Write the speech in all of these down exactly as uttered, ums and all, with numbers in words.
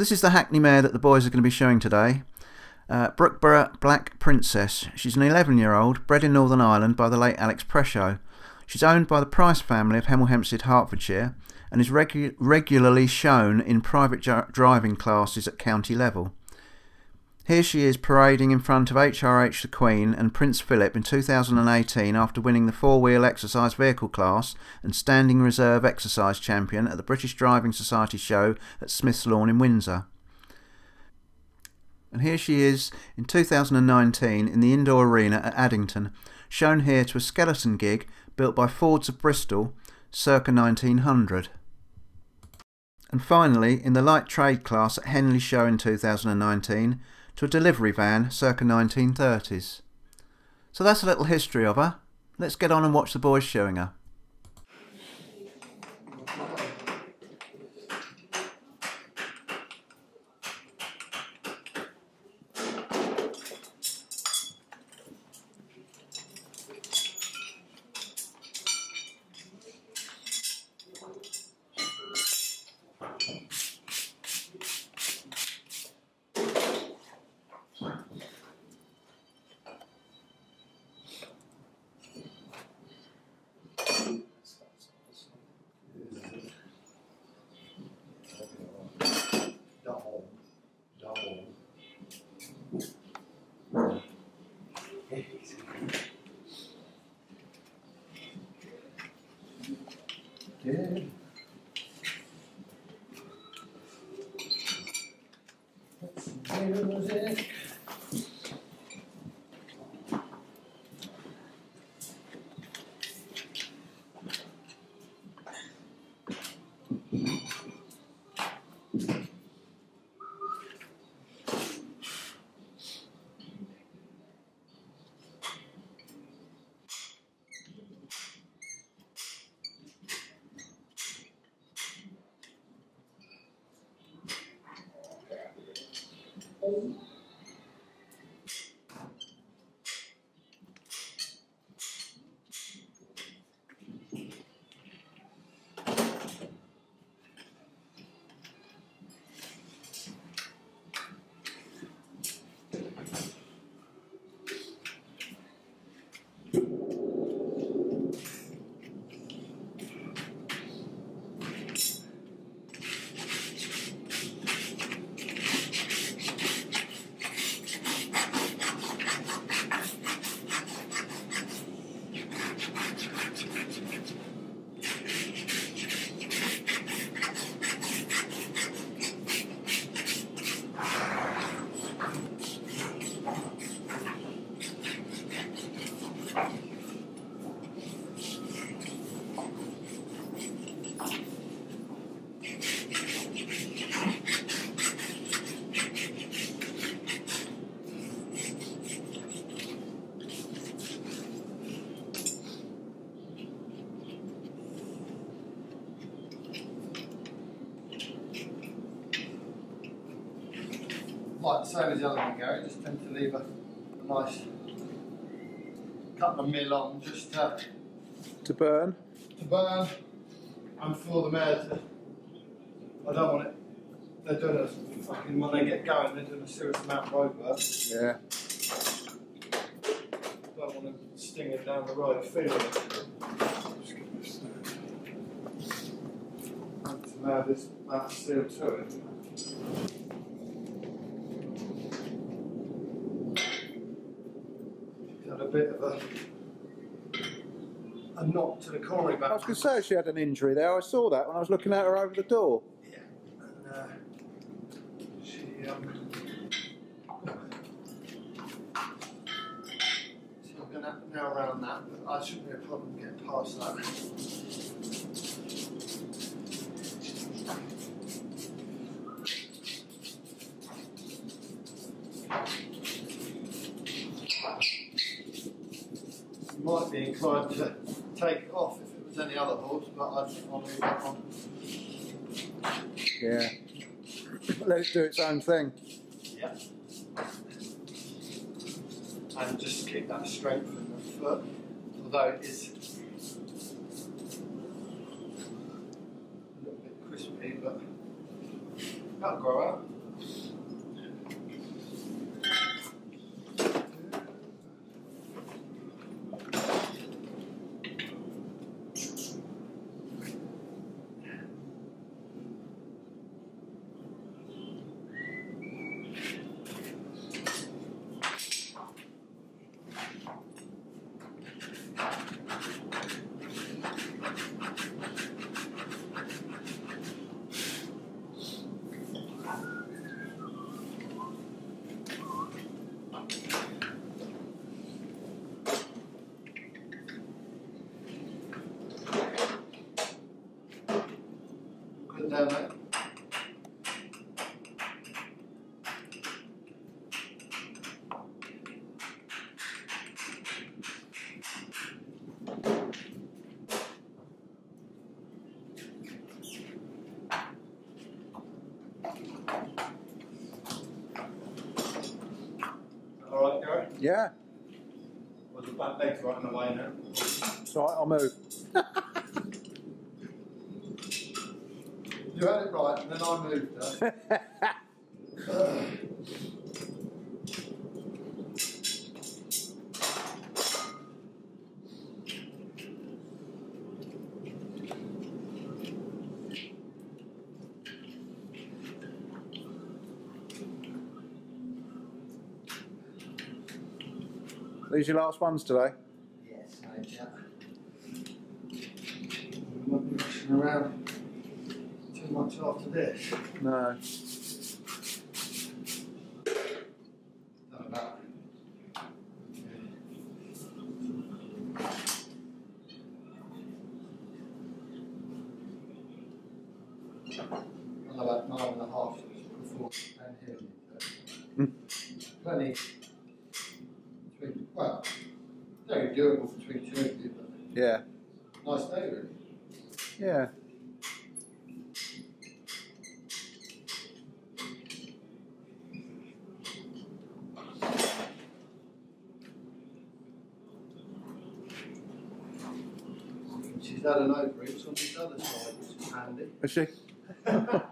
this is the hackney mare that the boys are going to be showing today. Uh, Brookborough Black Princess. She's an eleven year old, bred in Northern Ireland by the late Alex Presho. She's owned by the Price family of Hemel Hempstead, Hertfordshire, and is regu regularly shown in private driving classes at county level. Here she is parading in front of H R H the Queen and Prince Philip in two thousand eighteen after winning the four-wheel exercise vehicle class and standing reserve exercise champion at the British Driving Society show at Smith's Lawn in Windsor. And here she is in two thousand nineteen in the indoor arena at Addington, shown here to a skeleton gig built by Fords of Bristol circa nineteen hundred. And finally, in the light trade class at Henley Show in two thousand nineteen, to a delivery van circa nineteen thirties. So that's a little history of her. Let's get on and watch the boys showing her. Like the same as the other one, Gary, just tend to leave a, a nice couple of mil on just to, to burn. To burn, and for the mare to. I don't want it. They're doing a fucking when they get going, they're doing a serious amount of road work. Yeah. Don't want them stinging down the road, feeling it. Just give it a snap. To mare this that seal to it. A bit of a, a knock to the corner back. I was going to say she had an injury there. I saw that when I was looking at her over the door. Yeah, and uh, she, um, she's not going to have to nail around that, but I shouldn't be a problem getting past that. Might be inclined to take it off if it was any other horse, but I just want to leave that on. Yeah. Let it do its own thing. Yeah. And just keep that strength in the foot, although it is a little bit crispy, but That'll grow out. Yeah. Well, the back leg's right on the way now. It's all right, I'll move. You had it right, and then I moved it. uh. These your last ones today? Yes, I do. I'm not rushing around too much after this. No. Yeah. Nice day, really. Yeah. She's had an overreach on the other side, which is handy. Is she?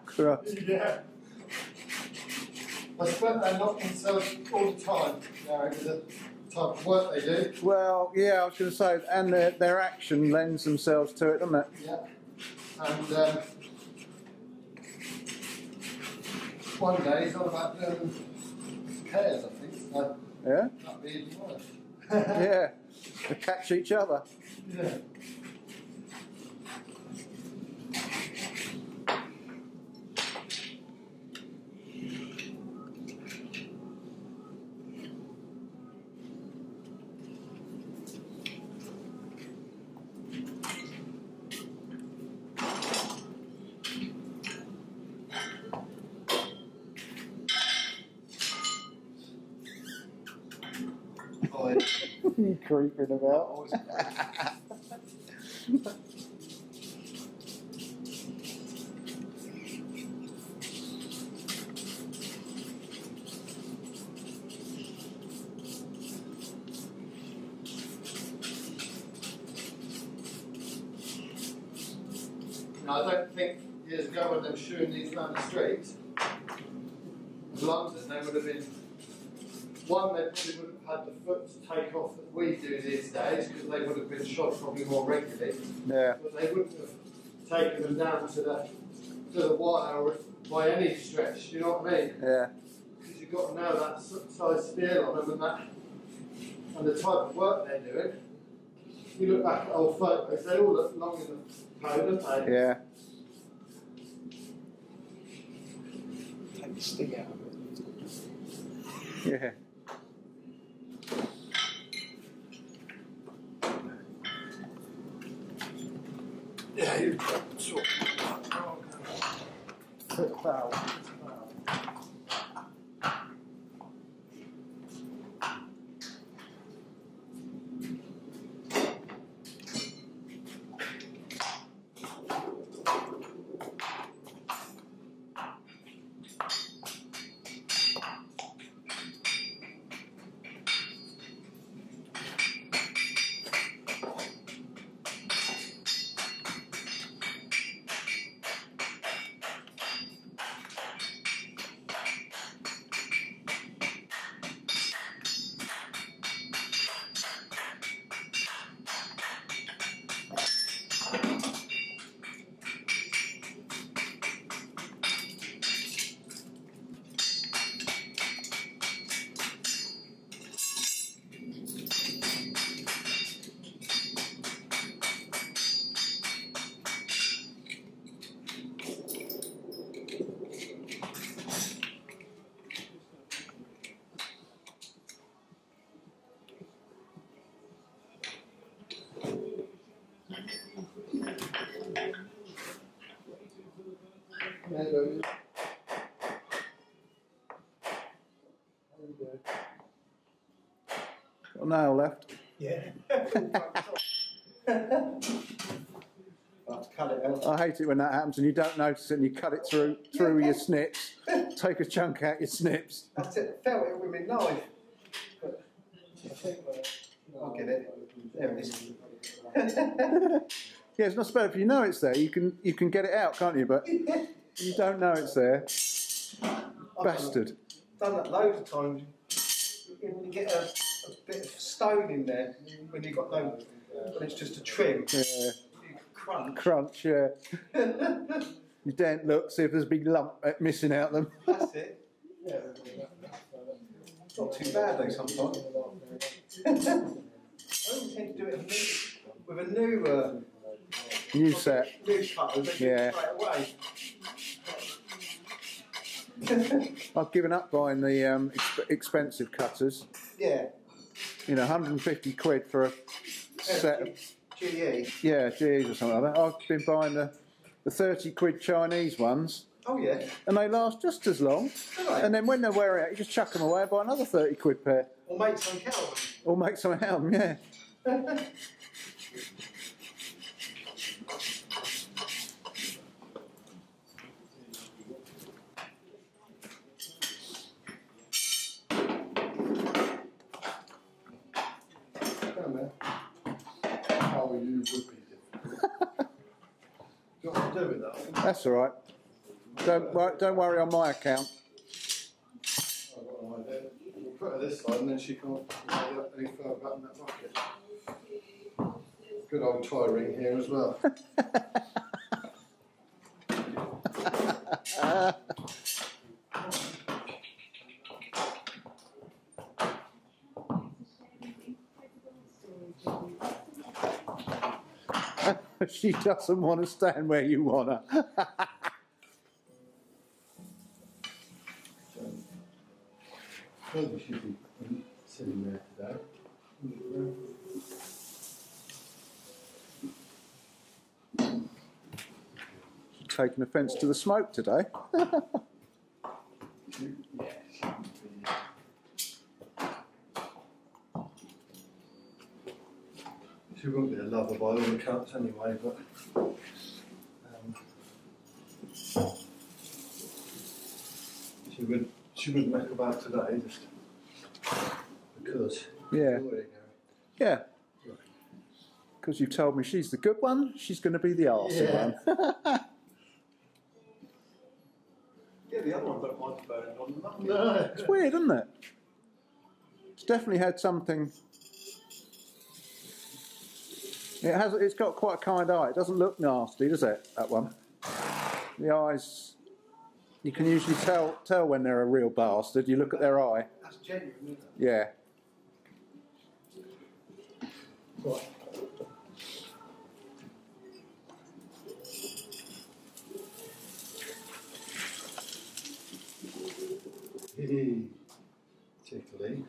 Christ. Yeah. I swear they knock themselves all the time, Gary, with it. Type of work they do. Well, yeah, I was going to say, and their, their action lends themselves to it, doesn't it? Yeah. And um, one day he's all about doing pairs, I think. So yeah. That'd be even worse. Yeah. They catch each other. Yeah. Creeping about. Now, I don't think years ago when they were shooing these down the streets, as long as they would have been one that probably would have had the foot to take off that we do these days, because they would have been shot probably more regularly. Yeah. But they wouldn't have taken them down to the to the wire by any stretch. You know what I mean? Yeah. Because you've got to know that size steel on them and that, and the type of work they're doing. If you look back at old photos, they all look long in the toe, don't they? Yeah. Take the stick out of it. Yeah. Yeah, you can sort of wow. nail left. Yeah. Cut it out. I hate it when that happens and you don't notice it and you cut it through through yeah. your snips. Take a chunk out your snips. That's it. Felt it with my knife. But I think I'll get it. There it is. Yeah, it's not so bad if you know it's there. You can you can get it out, can't you? But you don't know it's there. Bastard. I've done that loads of times. You get a, a bit of stone in there when you've got no, when it's just a trim. Yeah. Crunch. Crunch, yeah. You don't look, see if there's a big lump missing out them. That's it. Yeah. It's not too bad though sometimes. I only tend to do it with a new... Uh, new set. New cutter, they yeah. straight away. I've given up buying the um, exp expensive cutters. Yeah. You know, a hundred and fifty quid for a set of... G A's? Yeah, G A's or something like that. I've been buying the, the thirty quid Chinese ones. Oh yeah. And they last just as long. Right. And then when they wear out, you just chuck them away and buy another thirty quid pair. Or make some out of them. Or make some out of them, yeah. That's all right. Don't wor don't worry on my account. I've got an idea. We'll put her this side, and then she can't get up any further back in that bucket. Good old tie ring here as well. She doesn't want to stand where you want her. Probably should be sitting there today. Taking offence to the smoke today. She wouldn't be a lover by all accounts anyway, but um, she would she wouldn't make about today just because. Yeah. Yeah. Because you've told me she's the good one, she's going to be the arsey yeah. one. Yeah, the other one don't mind burning on nothing. No. It's weird, isn't it? It's definitely had something. It has. It's got quite a kind eye. It doesn't look nasty, does it? That one. The eyes. You can usually tell tell when they're a real bastard. You look at their eye. That's genuine, isn't it? Yeah. What? Tickly.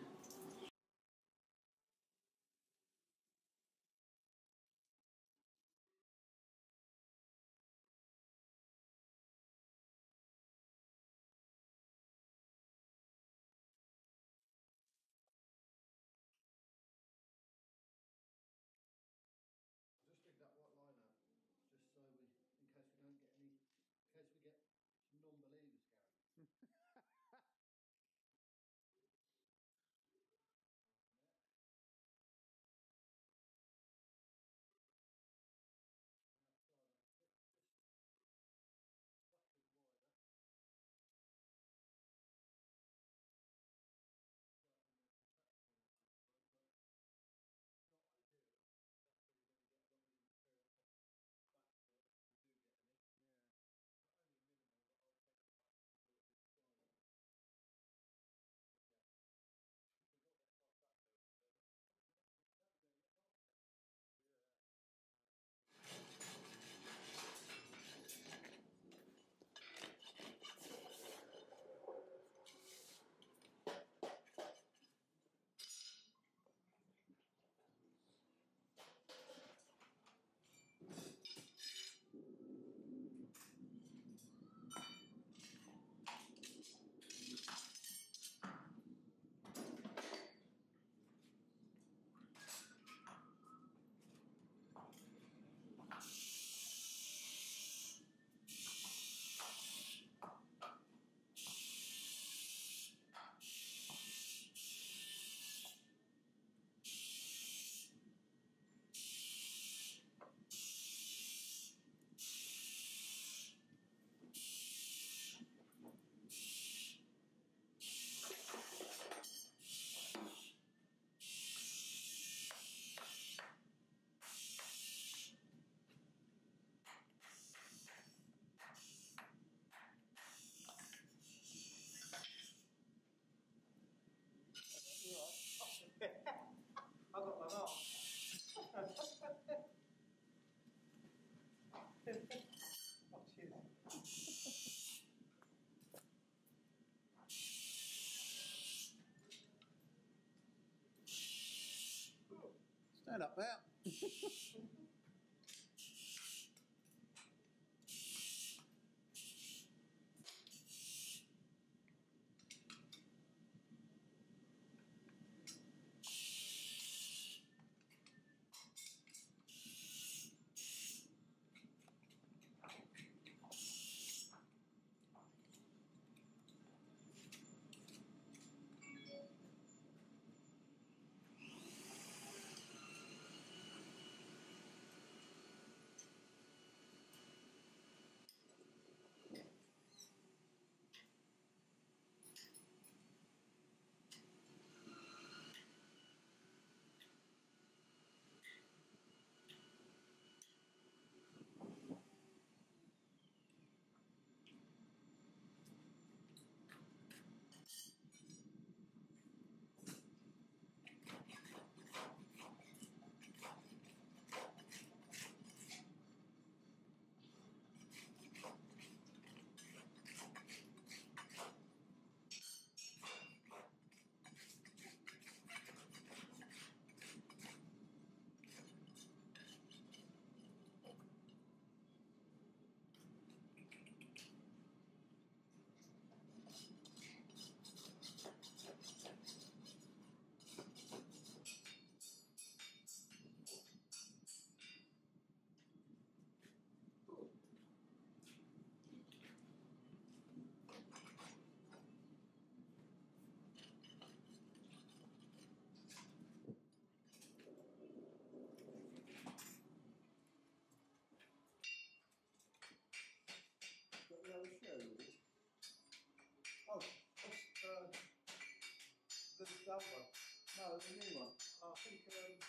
was the new one. I think, um,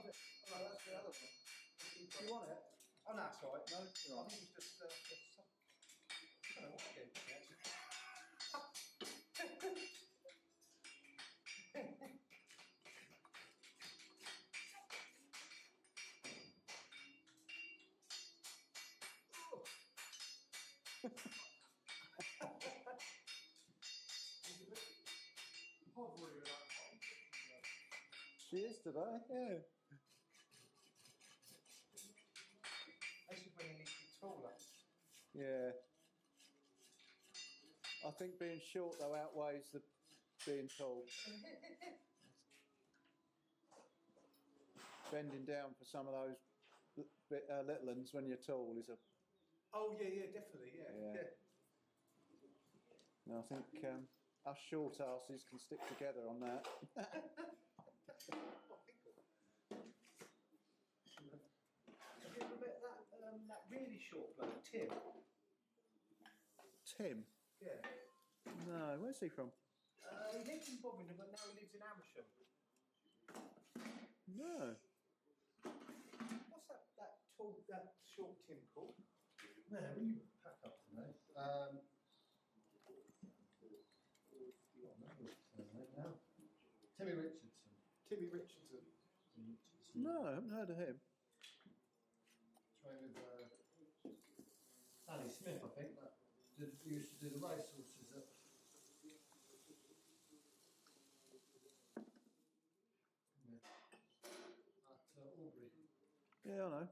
oh, but, oh no, that's the other one. Do you want it? Oh, no, that's all right. No, it's all right. I think it's just, uh, just I don't know what I did. Yes. She is today, yeah. This is when you need to be taller. Yeah. I think being short though outweighs the being tall. Bending down for some of those bit, uh, little ones when you're tall is a. Oh yeah, yeah, definitely, yeah. Yeah. yeah. No, I think um, us short asses can stick together on that. Have you ever met that, um, that really short bloke, Tim? Tim? Yeah. No, where's he from? Uh, he lives in Bobbingham, but now he lives in Amersham. No. What's that, that tall, that short Tim called? Man, when you pack up tonight, um, now. Timmy Richardson. Timmy Richardson. Richardson. No, I haven't heard of him. Trained with uh, Danny Smith, I think. That did, used to do the race horses. At, yeah, at uh, Albury. Yeah, I know.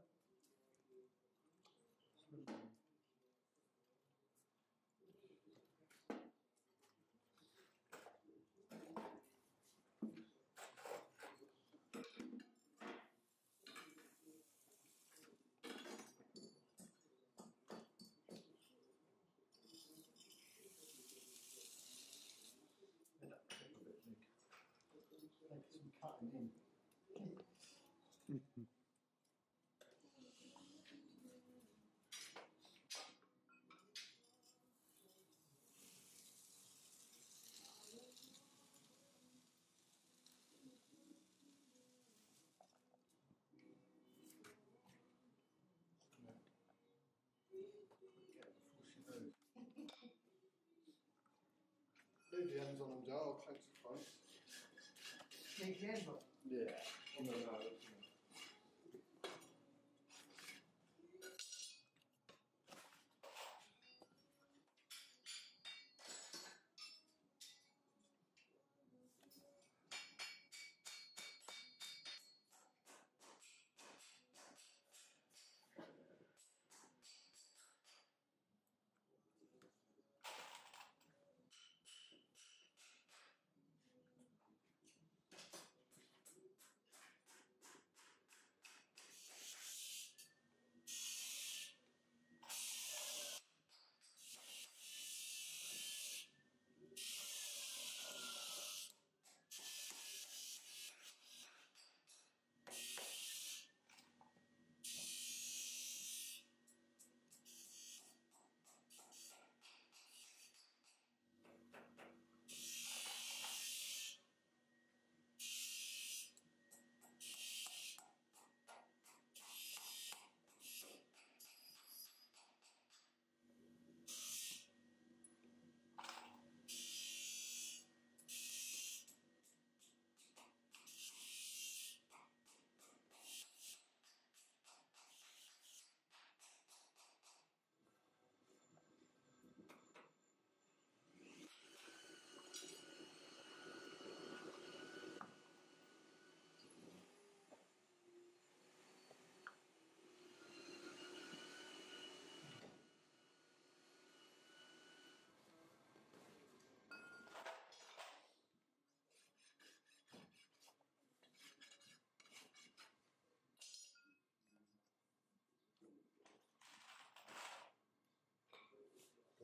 Leave the ends on them, Joe. I'll clench the front. Leave the ends on them? Yeah. On the nose.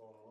Oh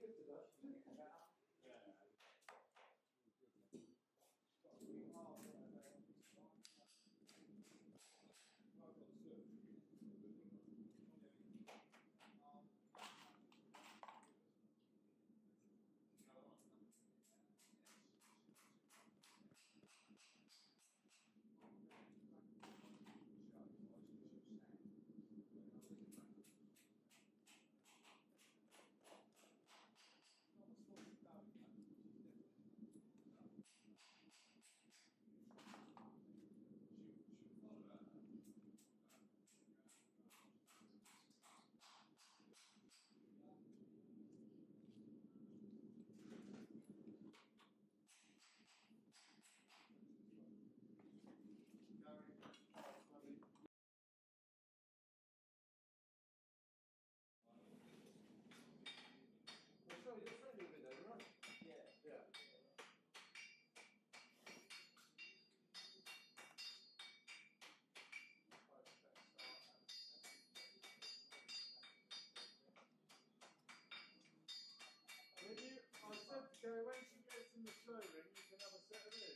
good to that. Yeah. So when she gets in the slow ring, you can have a set of these.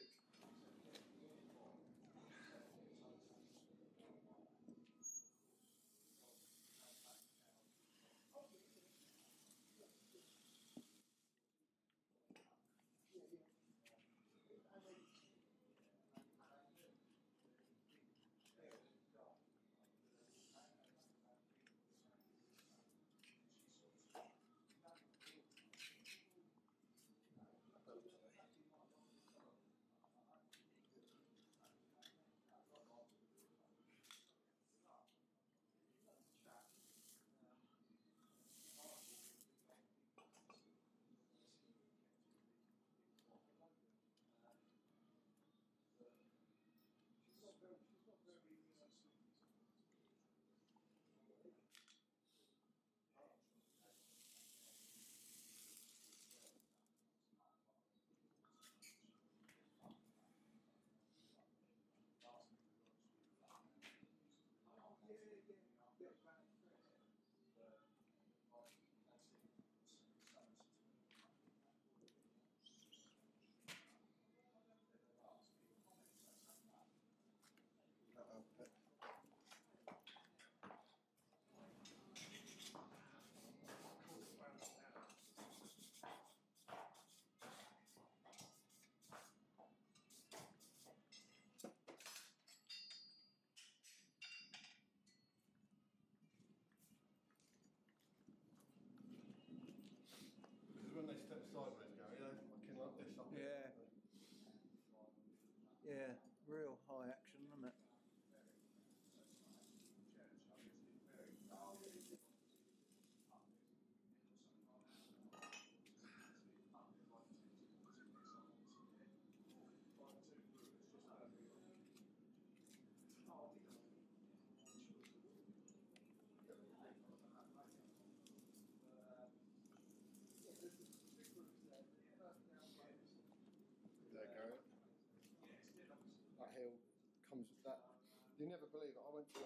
Step sideways, Gary. Yeah, fucking like this. Up yeah. Yeah, real high action, isn't it? You never believe it. I went to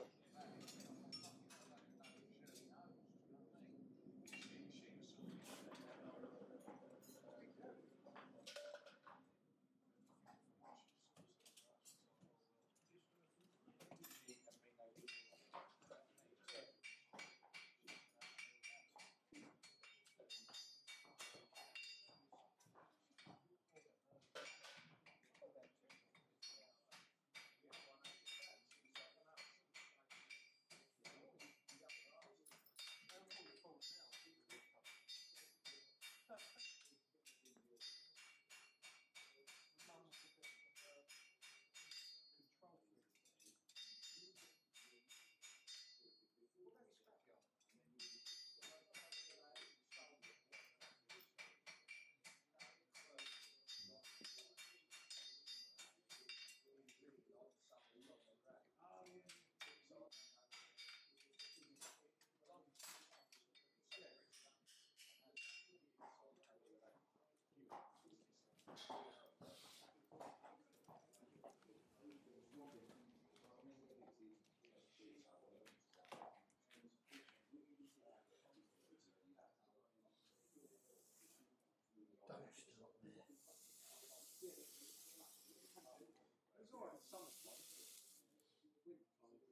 was all right in some spots. He does like, yeah. So you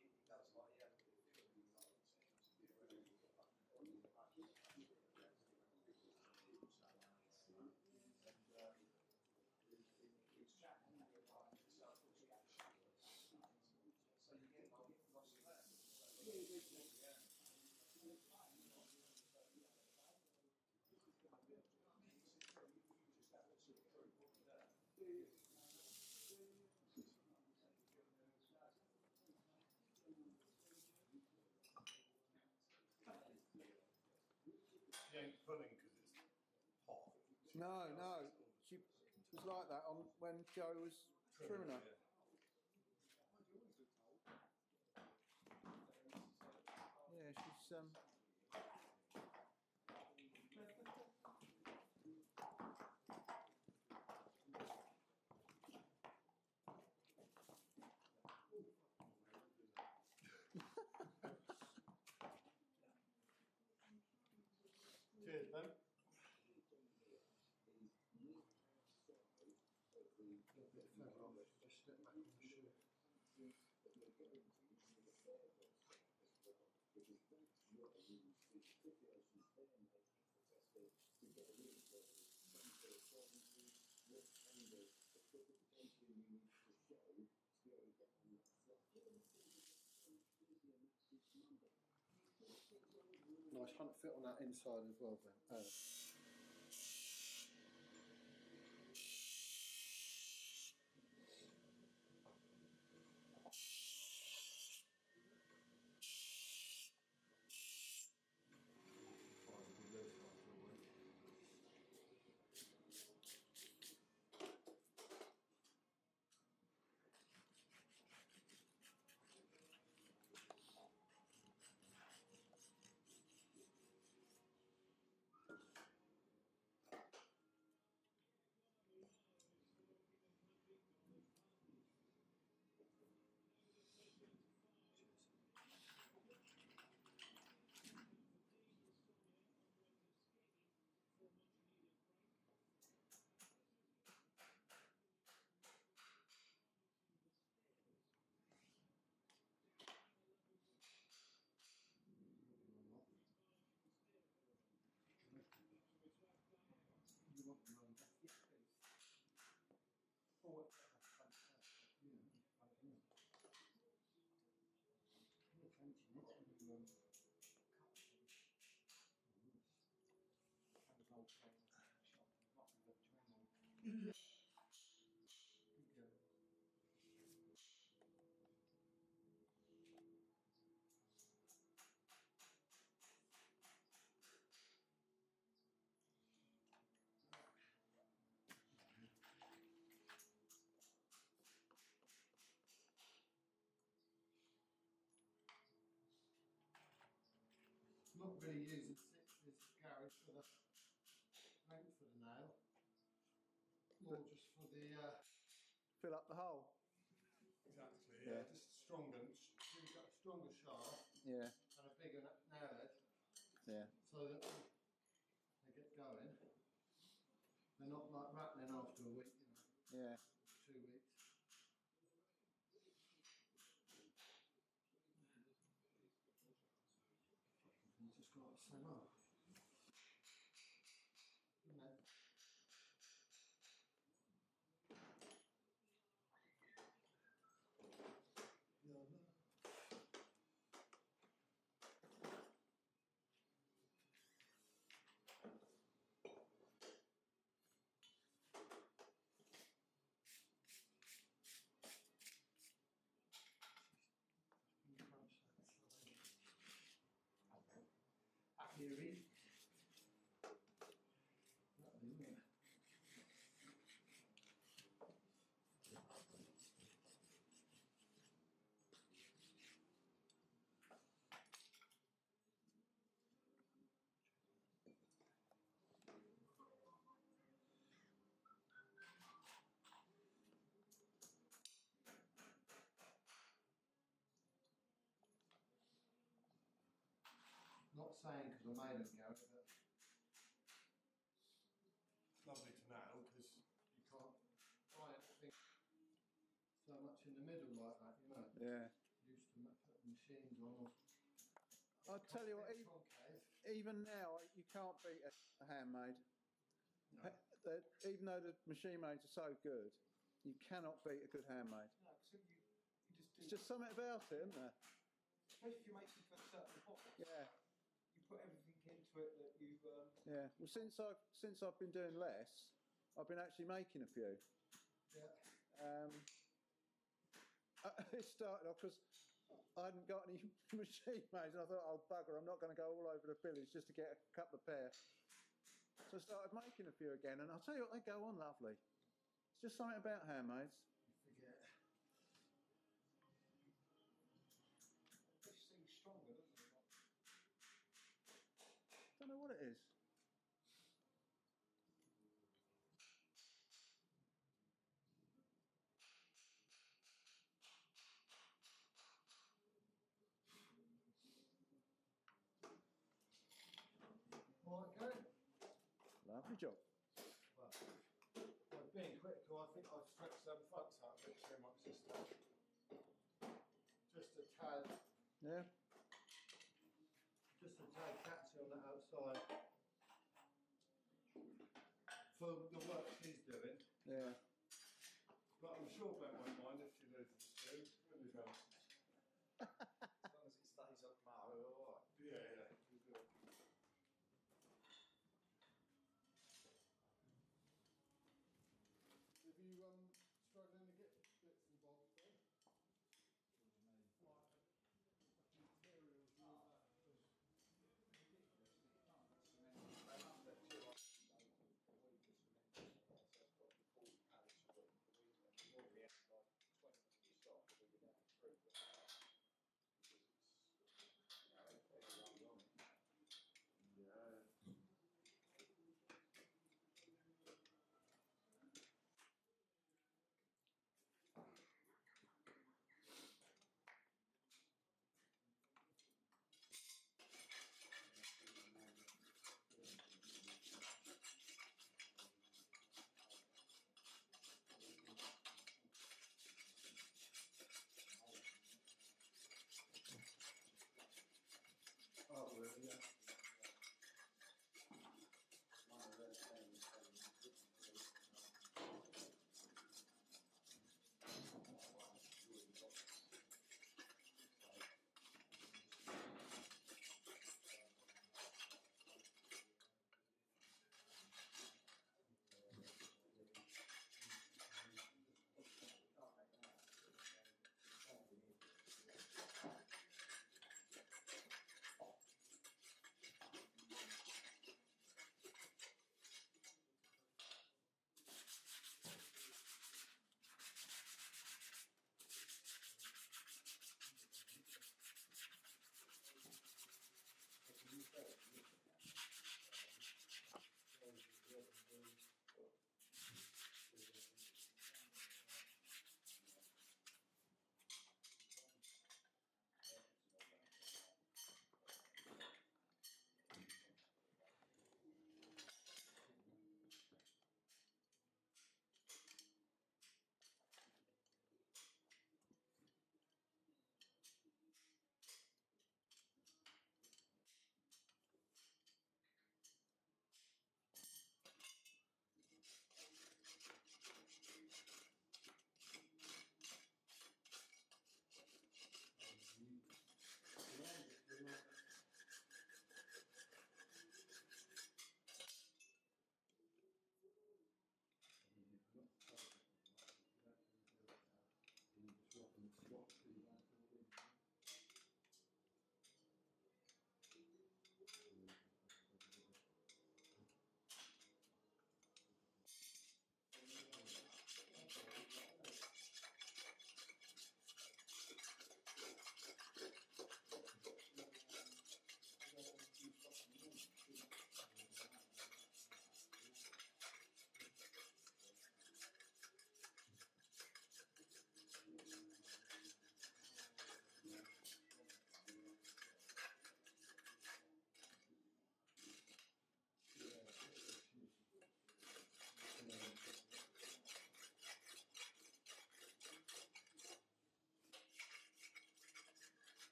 get like lots of that. Yeah. She ain't pulling because it's hot. She no, no. She was like that on when Joe was trimming her. Yeah. Yeah, she's um. Cheers, man. Nice hunt fit on that inside as well, then. Uh, Not really using six is Gary for the length for the nail, more just for the uh, fill up the hole. Exactly. Yeah, yeah. Just stronger, you've got a stronger shaft. Yeah. And a bigger nail head. Yeah. So that they get going. They're not like rattling after a week, you know. Yeah. Two weeks. You just got to say no. No. No, no. Gary. Not saying because I made them go, but lovely to know. middle like that, you know. Yeah. Used to put machines on. I'll tell you what, even, even now, you can't beat a handmade. No. Even though the machine mades are so good, you cannot beat a good handmade. No, because you, you just do... It's just something about it, isn't there? Especially if you make it for a certain bottles. Yeah. You put everything into it that you... Um... Yeah. Well, since I've, since I've been doing less, I've been actually making a few. Yeah. Um, it started off because I hadn't got any machine mades, and I thought, oh, bugger, I'm not going to go all over the village just to get a couple of pair. So I started making a few again, and I'll tell you what, they go on lovely. It's just something about handmades. You forget. This thing's stronger, doesn't it? I don't know what it is. All right, Gary. Lovely job. Well, well, being critical, I think I've stretched some fronts out a bit too much this time. Just a tad. Yeah. Just a tad catchy on the outside. For the work she's doing. Yeah. But I'm sure Ben won't mind if she loses the spoon. There we go. As long as it stays up, Mar, we're all right. Yeah, yeah, you're good. Have you um, struggling to get bits and bobs there? What do you mean? Yeah.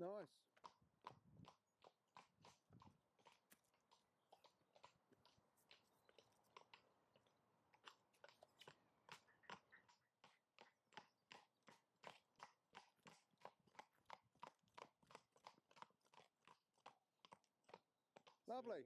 Nice. Lovely.